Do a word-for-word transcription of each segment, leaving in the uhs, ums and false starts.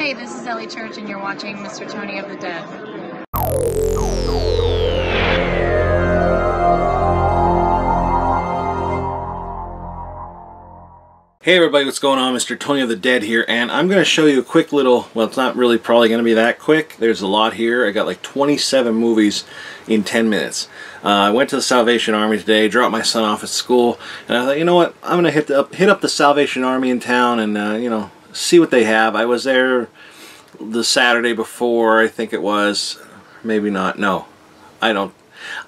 Hey, this is Ellie Church, and you're watching Mister Tony of the Dead. Hey everybody, what's going on? Mister Tony of the Dead here, and I'm going to show you a quick little, well, it's not really probably going to be that quick. There's a lot here. I got like twenty-seven movies in ten minutes. Uh, I went to the Salvation Army today, dropped my son off at school, and I thought, you know what, I'm going to hit the, hit up the Salvation Army in town and, uh, you know, see what they have. I was there the Saturday before, I think it was. Maybe not. No. I don't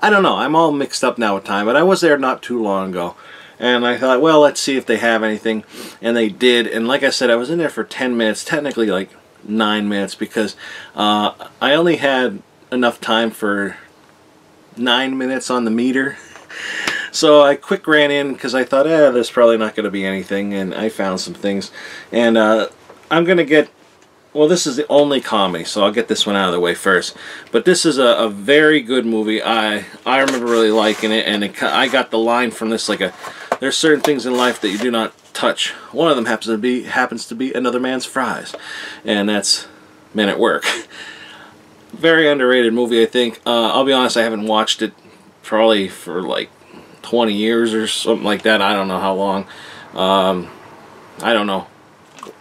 I don't know. I'm all mixed up now with time, but I was there not too long ago. And I thought, well, let's see if they have anything. And they did. And like I said, I was in there for ten minutes, technically like nine minutes, because uh, I only had enough time for nine minutes on the meter. So I quick ran in because I thought, eh, there's probably not going to be anything, and I found some things. And uh, I'm going to get, well, this is the only comedy, so I'll get this one out of the way first. But this is a, a very good movie. I I remember really liking it, and it, I got the line from this, like, a, there's certain things in life that you do not touch. One of them happens to be, happens to be another man's fries, and that's Men at Work. Very underrated movie, I think. Uh, I'll be honest, I haven't watched it probably for, like, twenty years or something like that. I don't know how long. Um, I don't know.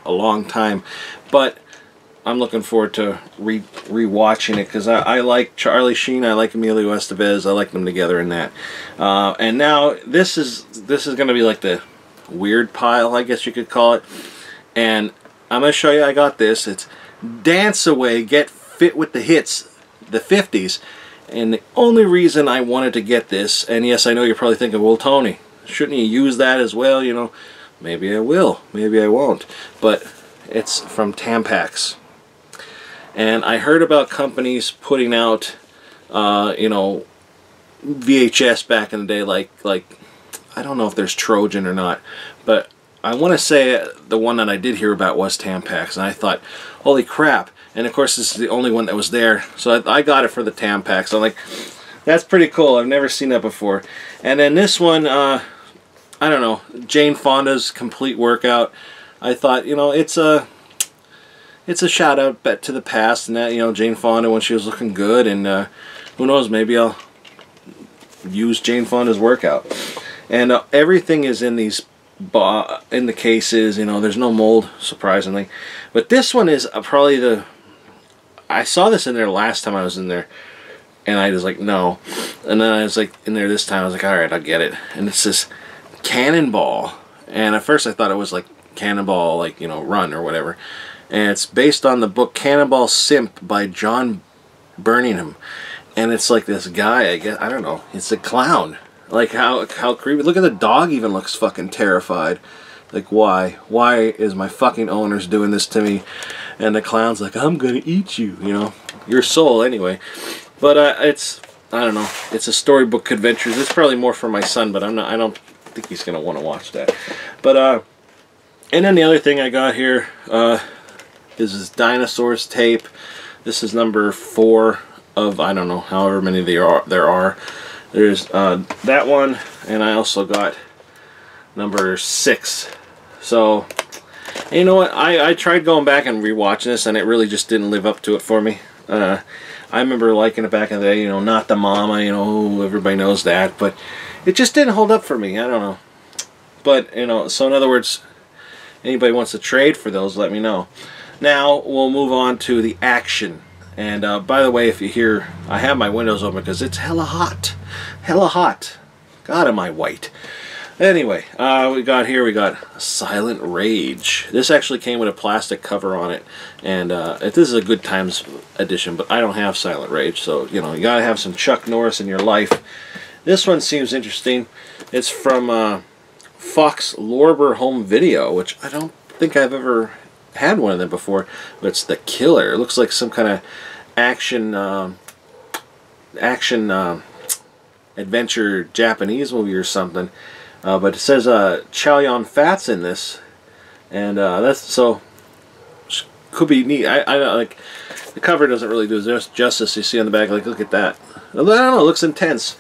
A long time. But I'm looking forward to re re-watching it because I, I like Charlie Sheen. I like Emilio Estevez. I like them together in that. Uh, and now this is this is going to be like the weird pile, I guess you could call it. And I'm going to show you. I got this. It's Dance Away, Get Fit with the Hits, the fifties. And the only reason I wanted to get this, and yes, I know you're probably thinking, well, Tony, shouldn't you use that as well? You know, maybe I will, maybe I won't. But it's from Tampax. And I heard about companies putting out, uh, you know, V H S back in the day, like, like I don't know if there's Trojan or not, but I want to say the one that I did hear about was Tampax, and I thought, holy crap. And of course this is the only one that was there, so I, I got it for the Tampax. So I'm like, that's pretty cool, I've never seen that before. And then this one, uh, I don't know, Jane Fonda's Complete Workout. I thought, you know, it's a it's a shout out to the past, and that, you know, Jane Fonda when she was looking good, and uh, who knows, maybe I'll use Jane Fonda's workout. And uh, everything is in these Ba in the cases, you know, there's no mold, surprisingly. But this one is uh, probably the, I saw this in there last time I was in there, and I was like, no. And then I was like in there this time, I was like, alright, I'll get it. And it's this Cannonball, and at first I thought it was like Cannonball, like, you know, Run or whatever. And it's based on the book Cannonball Simp by John Burningham. And it's like this guy, I guess, I don't know, it's a clown. Like, how how creepy. Look at the dog, even looks fucking terrified. Like, why? Why is my fucking owner's doing this to me? And the clown's like, I'm gonna eat you, you know. Your soul, anyway. But uh, it's, I don't know, it's a storybook adventures. It's probably more for my son, but I'm not, I don't think he's gonna want to watch that. But, uh, and then the other thing I got here uh, is this Dinosaurs tape. This is number four of, I don't know, however many there are. There are. There's uh, that one, and I also got number six. So, you know what? I, I tried going back and rewatching this, and it really just didn't live up to it for me. Uh, I remember liking it back in the day, you know, Not the Mama, you know, everybody knows that. But it just didn't hold up for me. I don't know. But, you know, so in other words, anybody wants to trade for those, let me know. Now, we'll move on to the action. And uh, by the way, if you hear, I have my windows open because it's hella hot. Hella hot. God, am I white. Anyway, uh, we got here, we got Silent Rage. This actually came with a plastic cover on it. And uh, this is a Good Times edition, but I don't have Silent Rage. So, you know, you got to have some Chuck Norris in your life. This one seems interesting. It's from uh, Fox Lorber Home Video, which I don't think I've ever had one of them before, but it's The Killer. It looks like some kind of action um, action um, adventure Japanese movie or something, uh, but it says uh, Chow Yun Fat's in this, and uh, that's, so could be neat. I, I like the cover doesn't really do justice. You see on the back, like, look at that. I don't know, it looks intense.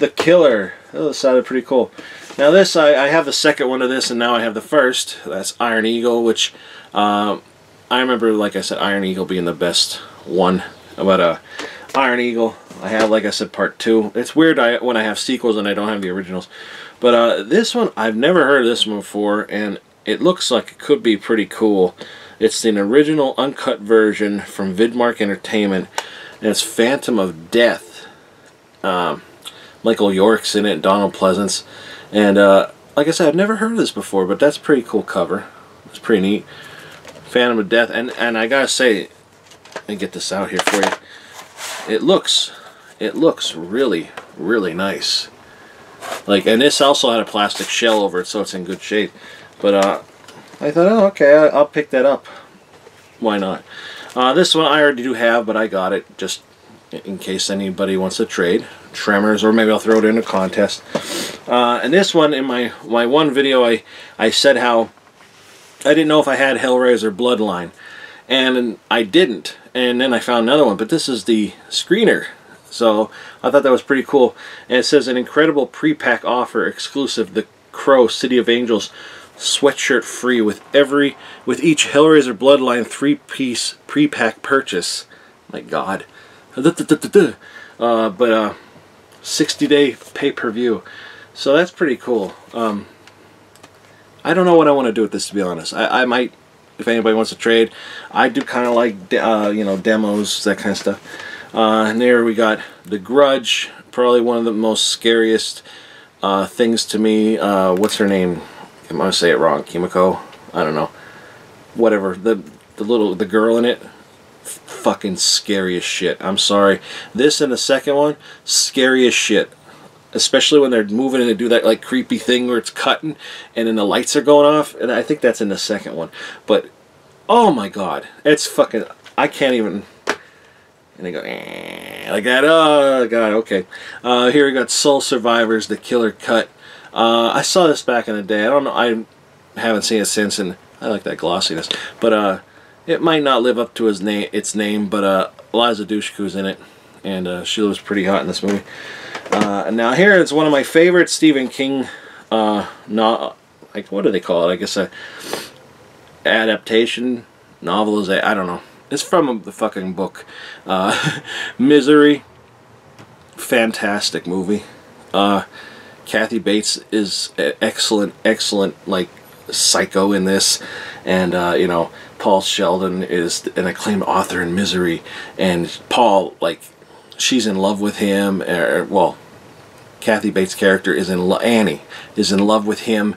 The Killer. Oh, that sounded pretty cool. Now this, I, I have the second one of this, and now I have the first. That's Iron Eagle, which um, I remember, like I said, Iron Eagle being the best one. About uh, Iron Eagle, I have, like I said, part two. It's weird I, when I have sequels and I don't have the originals. But uh, this one, I've never heard of this one before, and it looks like it could be pretty cool. It's an original uncut version from Vidmark Entertainment, and it's Phantom of Death. Um, Michael York's in it, Donald Pleasance. And uh, like I said, I've never heard of this before, but that's a pretty cool cover. It's pretty neat. Phantom of Death, and, and I gotta say, let me get this out here for you. It looks, it looks really, really nice. Like, and this also had a plastic shell over it, so it's in good shape. But uh, I thought, oh, okay, I'll pick that up. Why not? Uh, this one I already do have, but I got it just in case anybody wants to trade. Tremors, or maybe I'll throw it in a contest. Uh, and this one, in my my one video, I I said how I didn't know if I had Hellraiser Bloodline, and I didn't. And then I found another one, but this is the screener. So I thought that was pretty cool. And it says an incredible pre-pack offer exclusive, the Crow City of Angels sweatshirt free with every with each Hellraiser Bloodline three-piece pre-pack purchase. My God. Uh, but uh, sixty day pay-per-view. So that's pretty cool. Um, I don't know what I want to do with this, to be honest. I, I might, if anybody wants to trade. I do kind of like, uh, you know, demos, that kind of stuff. Uh, and there we got The Grudge, probably one of the most scariest uh, things to me. Uh, what's her name? I'm gonna say it wrong. Kimiko? I don't know. Whatever. The the little the girl in it, f fucking scary as shit. I'm sorry. This and the second one, scary as shit. Especially when they're moving and they do that like creepy thing where it's cutting and then the lights are going off. And I think that's in the second one. But oh my God, it's fucking. I can't even. And they go, eh, like that, oh God, okay. Uh, here we got Soul Survivors, The Killer Cut. Uh, I saw this back in the day. I don't know, I haven't seen it since, and I like that glossiness. But uh, it might not live up to his name, its name, but uh, Eliza Dushku's in it, and uh, she was pretty hot in this movie. Uh, now here is one of my favorite Stephen King, uh, not, like, what do they call it? I guess a adaptation, novelization, I don't know. It's from the fucking book. Uh, Misery. Fantastic movie. Uh, Kathy Bates is an excellent, excellent, like, psycho in this. And, uh, you know, Paul Sheldon is an acclaimed author in Misery. And Paul, like, she's in love with him. Or, well, Kathy Bates' character is in love. Annie is in love with him.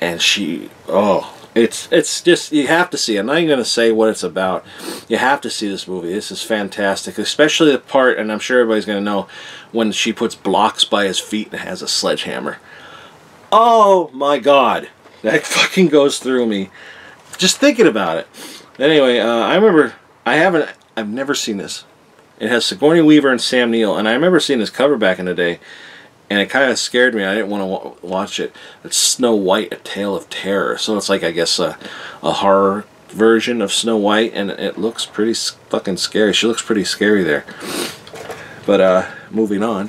And she, oh... It's it's just, you have to see it. I'm not even going to say what it's about. You have to see this movie. This is fantastic. Especially the part, and I'm sure everybody's going to know, when she puts blocks by his feet and has a sledgehammer. Oh my God. That fucking goes through me. Just thinking about it. Anyway, uh, I remember, I haven't, I've never seen this. It has Sigourney Weaver and Sam Neill, and I remember seeing this cover back in the day, and it kind of scared me. I didn't want to watch it. It's Snow White, A Tale of Terror. So it's like, I guess, a, a horror version of Snow White. And it looks pretty fucking scary. She looks pretty scary there. But uh, moving on.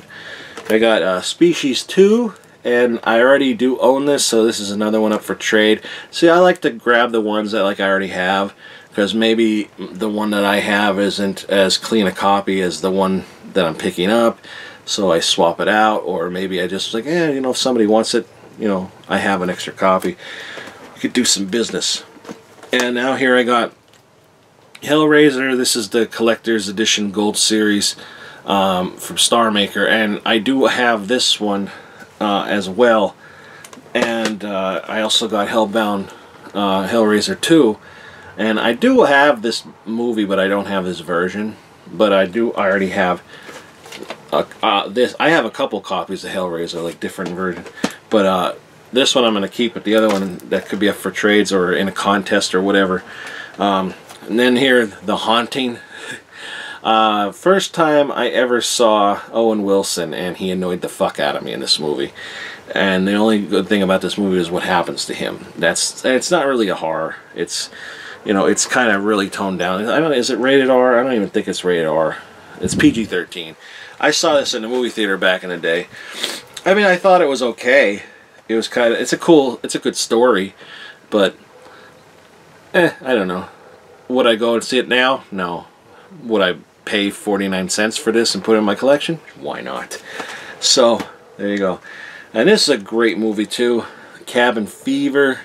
I got uh, Species two. And I already do own this. So this is another one up for trade. See, I like to grab the ones that like I already have. Because maybe the one that I have isn't as clean a copy as the one that I'm picking up. So I swap it out, or maybe I just like, eh, you know, if somebody wants it, you know, I have an extra copy. You could do some business. And now here I got Hellraiser. This is the Collector's Edition Gold Series um, from Star Maker, and I do have this one uh, as well. And uh, I also got Hellbound uh, Hellraiser two, and I do have this movie, but I don't have this version. But I do, I already have. Uh, uh, this I have a couple copies of Hellraiser, like different version, but uh, this one I'm going to keep. But the other one that could be up for trades or in a contest or whatever. Um, and then here, The Haunting. uh, first time I ever saw Owen Wilson, and he annoyed the fuck out of me in this movie. And the only good thing about this movie is what happens to him. That's it's not really a horror. It's you know it's kind of really toned down. I don't is it rated R? I don't even think it's rated R. It's P G thirteen. I saw this in the movie theater back in the day. I mean, I thought it was okay. It was kind of, it's a cool, it's a good story, but, eh, I don't know. Would I go and see it now? No. Would I pay forty-nine cents for this and put it in my collection? Why not? So, there you go. And this is a great movie too. Cabin Fever.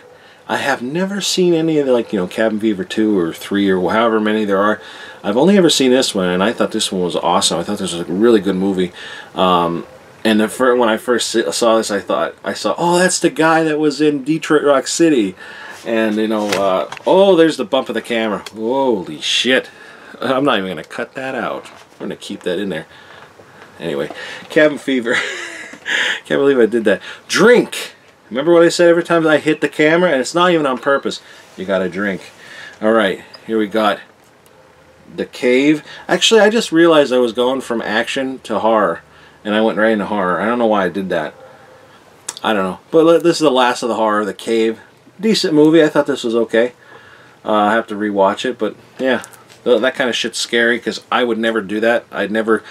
I have never seen any of the, like, you know, Cabin Fever two or three or however many there are. I've only ever seen this one, and I thought this one was awesome. I thought this was a really good movie. Um, and the fir- when I first saw this, I thought, I saw, oh, that's the guy that was in Detroit Rock City. And, you know, uh, oh, there's the bump of the camera. Holy shit. I'm not even going to cut that out. I'm going to keep that in there. Anyway, Cabin Fever. Can't believe I did that. Drink. Remember what I said every time that I hit the camera? And it's not even on purpose. You gotta drink. Alright, here we got The Cave. Actually, I just realized I was going from action to horror. And I went right into horror. I don't know why I did that. I don't know. But this is the last of the horror, The Cave. Decent movie. I thought this was okay. Uh, I have to rewatch it, but yeah. That kind of shit's scary, because I would never do that. I'd never...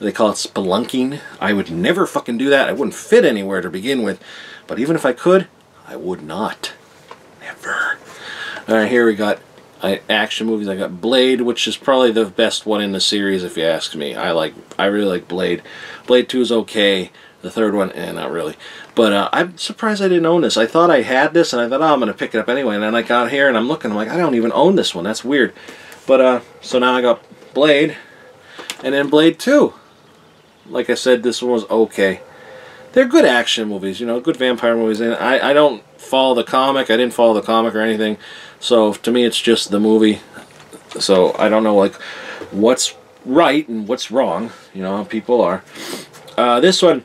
They call it spelunking. I would never fucking do that. I wouldn't fit anywhere to begin with. But even if I could, I would not. Never. Alright, here we got uh, action movies. I got Blade, which is probably the best one in the series if you ask me. I like, I really like Blade. Blade two is okay. The third one, eh, not really. But uh, I'm surprised I didn't own this. I thought I had this, and I thought, oh, I'm going to pick it up anyway. And then I got here, and I'm looking. I'm like, I don't even own this one. That's weird. But, uh, so now I got Blade, and then Blade two. Like I said, this one was okay. They're good action movies, you know, good vampire movies. And I, I don't follow the comic. I didn't follow the comic or anything. So to me, it's just the movie. So I don't know, like, what's right and what's wrong. You know, how people are. Uh, this one,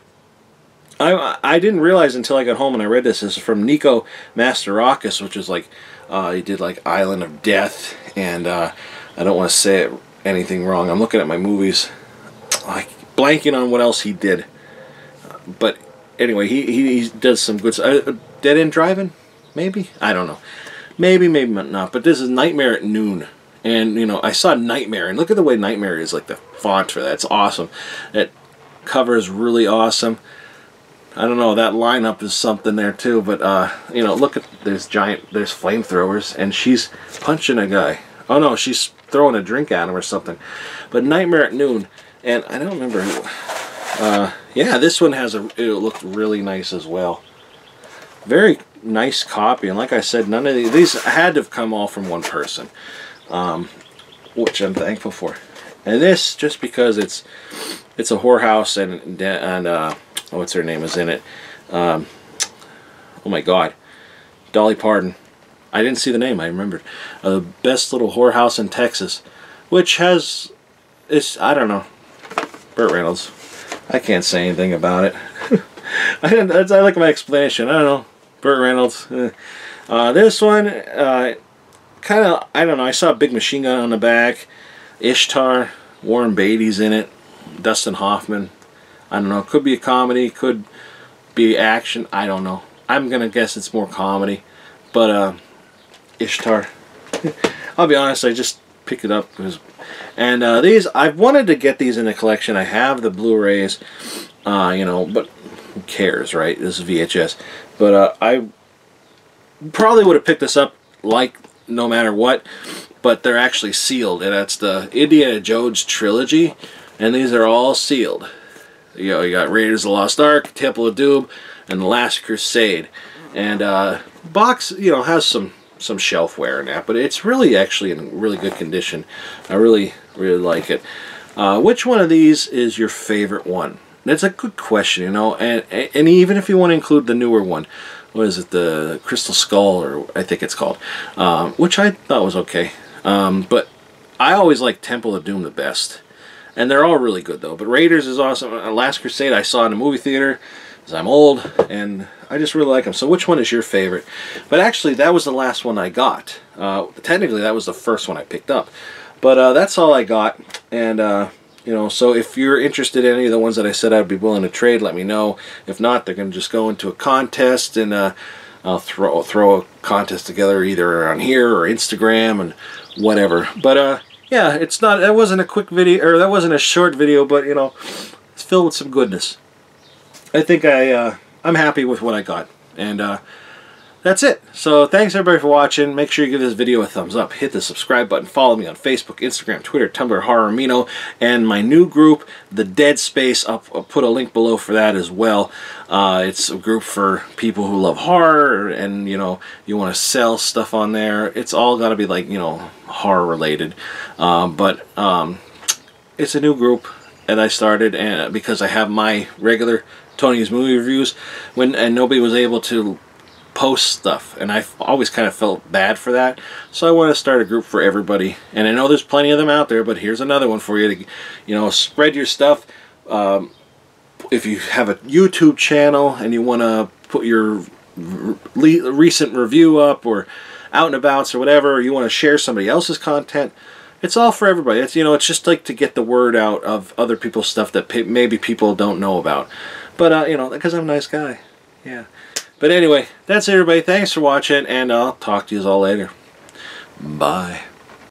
I I didn't realize until I got home and I read this. This is from Nico Mastarakis, which is like, uh, he did like Island of Death. And uh, I don't want to say it, anything wrong. I'm looking at my movies. Like, blanking on what else he did. But anyway, he, he, he does some good stuff. Uh, Dead End Driving? Maybe? I don't know. Maybe, maybe not. But this is Nightmare at Noon. And, you know, I saw Nightmare. And look at the way Nightmare is, like the font for that. It's awesome. That cover is really awesome. I don't know. That lineup is something there, too. But, uh, you know, look at, there's giant, there's flamethrowers. And she's punching a guy. Oh, no, she's throwing a drink at him or something. But Nightmare at Noon. And I don't remember who... Uh, yeah, this one has a, it looked really nice as well. Very nice copy, and like I said, none of these, these had to have come all from one person, um, which I'm thankful for. And this, just because it's it's a whorehouse and, and uh, what's her name is in it. Um, oh my God, Dolly Parton. I didn't see the name, I remembered. Uh, the best little whorehouse in Texas, which has, it's, I don't know, Burt Reynolds. I can't say anything about it. I, that's, I like my explanation. I don't know. Burt Reynolds. Uh, this one, uh, kind of, I don't know. I saw a big machine gun on the back. Ishtar. Warren Beatty's in it. Dustin Hoffman. I don't know. Could be a comedy. Could be action. I don't know. I'm going to guess it's more comedy. But uh, Ishtar. I'll be honest. I just picked it up because... And uh, these, I've wanted to get these in the collection. I have the Blu-rays, uh, you know, but who cares, right? This is V H S. But uh, I probably would have picked this up, like, no matter what. But they're actually sealed. And that's the Indiana Jones trilogy. And these are all sealed. You know, you got Raiders of the Lost Ark, Temple of Doom, and The Last Crusade. And uh, box, you know, has some... some shelf wear and that, but it's really actually in really good condition. I really really like it. Uh, which one of these is your favorite one? That's a good question, you know, and and even if you want to include the newer one, what is it, the Crystal Skull, or I think it's called, um, which I thought was okay, um, but I always like Temple of Doom the best, and they're all really good though. But Raiders is awesome. Last Crusade I saw in a movie theater. I'm old and I just really like them. So which one is your favorite? But actually that was the last one I got. Uh, technically that was the first one I picked up. But uh, that's all I got. And uh, you know, so if you're interested in any of the ones that I said I'd be willing to trade, let me know. If not, they're going to just go into a contest, and uh, I'll throw, throw a contest together either on here or Instagram and whatever. But uh, yeah, it's not, that wasn't a quick video, or that wasn't a short video, but you know, it's filled with some goodness. I think I, uh, I'm happy with what I got, and uh, that's it. So thanks everybody for watching. Make sure you give this video a thumbs up. Hit the subscribe button. Follow me on Facebook, Instagram, Twitter, Tumblr, Horror Amino, and my new group, The Dead Space. I'll put a link below for that as well. Uh, it's a group for people who love horror and, you know, you want to sell stuff on there. It's all got to be like, you know, horror related. Um, but um, it's a new group that I started, and because I have my regular Tony's movie reviews when and nobody was able to post stuff, and I've always kind of felt bad for that, so I want to start a group for everybody. And I know there's plenty of them out there, but here's another one for you to, you know, spread your stuff. Um, if you have a YouTube channel and you want to put your re recent review up, or out and abouts, or whatever, or you want to share somebody else's content, it's all for everybody. It's, you know, it's just like to get the word out of other people's stuff that pe maybe people don't know about. But, uh, you know, because I'm a nice guy. Yeah. But anyway, that's it, everybody. Thanks for watching, and I'll talk to you all later. Bye.